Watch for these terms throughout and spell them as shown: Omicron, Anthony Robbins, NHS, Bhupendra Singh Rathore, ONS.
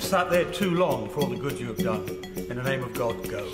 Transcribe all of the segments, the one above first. have sat there too long for all the good you have done. In the name of God, go.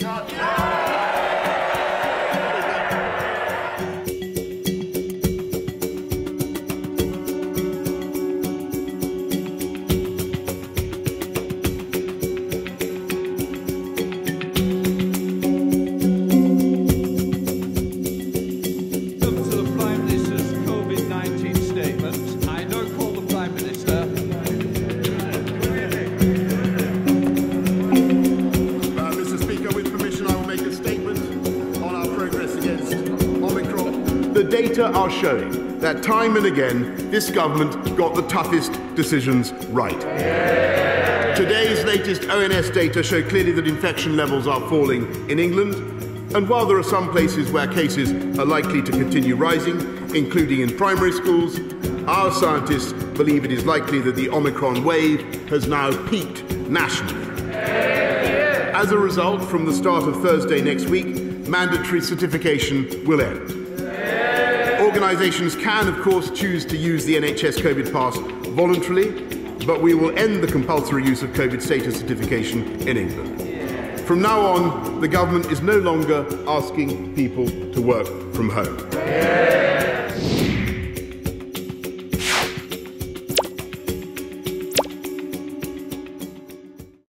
Are showing that time and again this government got the toughest decisions right. Yeah. Today's latest ONS data show clearly that infection levels are falling in England, and while there are some places where cases are likely to continue rising, including in primary schools, our scientists believe it is likely that the Omicron wave has now peaked nationally. Yeah. As a result, from the start of Thursday next week, mandatory certification will end. Organisations can, of course, choose to use the NHS COVID pass voluntarily, but we will end the compulsory use of COVID status certification in England. From now on, the government is no longer asking people to work from home.